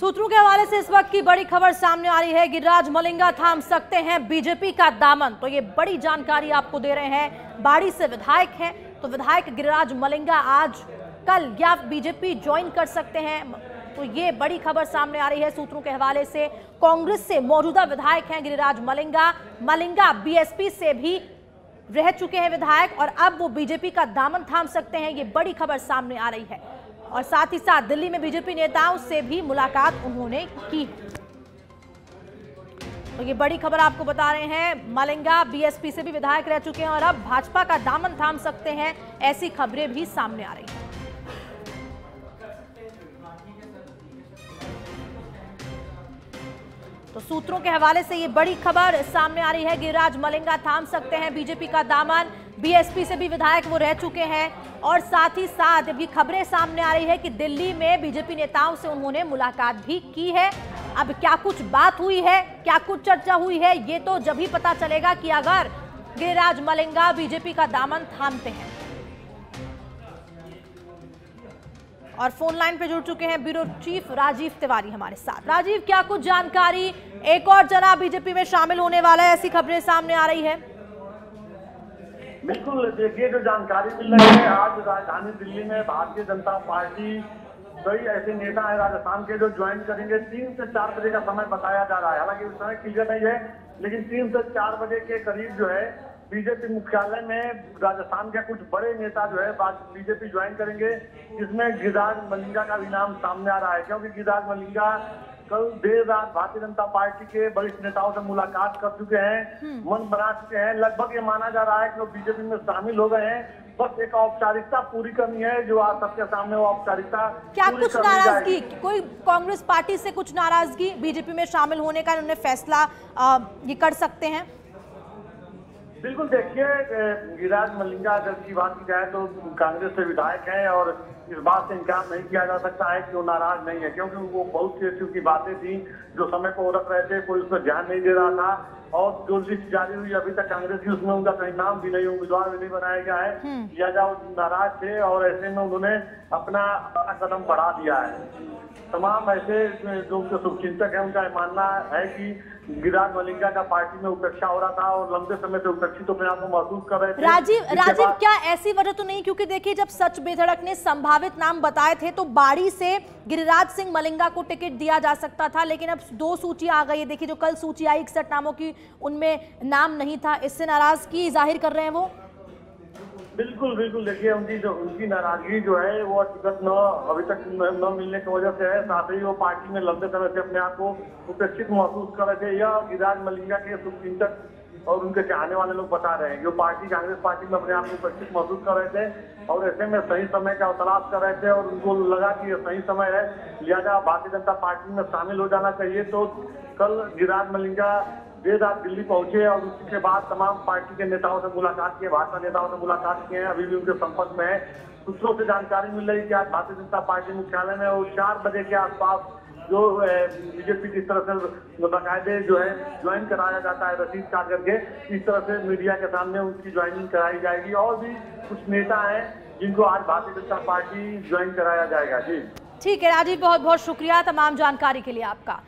सूत्रों के हवाले से इस वक्त की बड़ी खबर सामने आ रही है। गिर्राज मलिंगा थाम सकते हैं बीजेपी का दामन, तो ये बड़ी जानकारी आपको दे रहे हैं। बाड़ी से विधायक हैं, तो विधायक गिर्राज मलिंगा आज कल या बीजेपी ज्वाइन कर सकते हैं, तो ये बड़ी खबर सामने आ रही है सूत्रों के हवाले से। कांग्रेस से मौजूदा विधायक हैं गिरिराज मलिंगा बीएसपी से भी रह चुके हैं विधायक, और अब वो बीजेपी का दामन थाम सकते हैं, ये बड़ी खबर सामने आ रही है। और साथ ही साथ दिल्ली में बीजेपी नेताओं से भी मुलाकात उन्होंने की, तो ये बड़ी खबर आपको बता रहे हैं। मलिंगा बीएसपी से भी विधायक रह चुके हैं और अब भाजपा का दामन थाम सकते हैं, ऐसी खबरें भी सामने आ रही है। तो सूत्रों के हवाले से ये बड़ी खबर सामने आ रही है। गिरिराज मलिंगा थाम सकते हैं बीजेपी का दामन, बीएसपी से भी विधायक वो रह चुके हैं, और साथ ही साथ अब ये खबरें सामने आ रही है कि दिल्ली में बीजेपी नेताओं से उन्होंने मुलाकात भी की है। अब क्या कुछ बात हुई है, क्या कुछ चर्चा हुई है, ये तो जब ही पता चलेगा कि अगर गिरिराज मलिंगा बीजेपी का दामन थामते हैं। और फोन लाइन पे जुड़ चुके हैं ब्यूरो चीफ राजीव तिवारी हमारे साथ। राजीव, क्या कुछ जानकारी, एक और जना बीजेपी में शामिल होने वाला है, ऐसी खबरें सामने आ रही है? बिल्कुल, देखिए जो जानकारी मिल रही है, आज राजधानी दिल्ली में भारतीय जनता पार्टी कई ऐसे नेता है राजस्थान के जो ज्वाइन करेंगे। 3 से 4 बजे का समय बताया जा रहा है, हालांकि उस समय क्लियर नहीं है, लेकिन 3 से 4 बजे के करीब जो है बीजेपी मुख्यालय में राजस्थान के कुछ बड़े नेता जो है बीजेपी ज्वाइन करेंगे, जिसमें गिरिराज मलिंगा का भी नाम सामने आ रहा है। क्योंकि गिरिराज मलिंगा कल देर रात भारतीय जनता पार्टी के वरिष्ठ नेताओं से मुलाकात कर चुके हैं, मन बना चुके हैं, लगभग ये माना जा रहा है कि वो बीजेपी में शामिल हो गए हैं। बस एक औपचारिकता पूरी करनी है जो आज सबके सामने, वो औपचारिकता। क्या कुछ नाराजगी, कोई कांग्रेस पार्टी से कुछ नाराजगी, बीजेपी में शामिल होने का उन्होंने फैसला ये कर सकते हैं? बिल्कुल, देखिए गिरिराज मलिंगा अगर की बात की जाए तो कांग्रेस से विधायक हैं और इस बात से इनकार नहीं किया जा सकता है कि वो नाराज नहीं है, क्योंकि वो बहुत सी ऐसी की बातें थी जो समय को उड़क रहे थे, कोई उस पर ध्यान नहीं दे रहा था। और जो लिस्ट जारी हुई अभी तक कांग्रेस की, उसमें उनका कहीं नाम भी नहीं, उम्मीदवार भी नहीं बनाया गया है, लिहाजा वो नाराज थे और ऐसे में उन्होंने अपना कदम बढ़ा दिया है। तमाम ऐसे जो उनके शुभचिंतक है, उनका मानना है कि गिरिराज मलिंगा का पार्टी में उपेक्षा हो रहा था और लंबे समय से उपेक्षित तो अपने आप को महसूस कर रहे थे। राजीव, क्या ऐसी वजह तो नहीं, क्योंकि देखिए जब सच बेधड़क ने संभावित नाम बताए थे तो बाड़ी से गिरिराज सिंह मलिंगा को टिकट दिया जा सकता था, लेकिन अब 2 सूची आ गई है। देखिए जो कल सूची आई 61 नामों की, उनमें नाम नहीं था, इससे नाराजगी जाहिर कर रहे हैं वो? बिल्कुल बिल्कुल, देखिए उनकी नाराजगी जो है वो टिकट अभी तक न मिलने की वजह से है, साथ ही वो पार्टी में लंबे समय से अपने आप को उपेक्षित महसूस कर रहे थे। यह गिरिराज मलिंगा के शुभचिंतक और उनके चाहने वाले लोग बता रहे हैं, जो पार्टी कांग्रेस पार्टी में अपने आप को उपेक्षित महसूस कर रहे थे और ऐसे में सही समय का तलाश कर रहे थे और उनको लगा कि यह सही समय है, लिहाजा भारतीय जनता पार्टी में शामिल हो जाना चाहिए। तो कल गिरिराज मलिंगा देर रात दिल्ली पहुंचे और उसके बाद तमाम पार्टी के नेताओं से मुलाकात की है, भाजपा नेताओं से मुलाकात की है, अभी भी उनके संपर्क में है। सूत्रों से जानकारी मिल रही है कि आज भारतीय जनता पार्टी मुख्यालय में वो 4 बजे के आसपास जो बीजेपी की तरफ से बाकायदे जो है ज्वाइन कराया जाता है रसीद काट करके, इस तरह से मीडिया के सामने उनकी ज्वाइनिंग कराई जाएगी। और भी कुछ नेता हैं जिनको आज भारतीय जनता पार्टी ज्वाइन कराया जाएगा। जी ठीक है राजीव, बहुत बहुत शुक्रिया तमाम जानकारी के लिए आपका।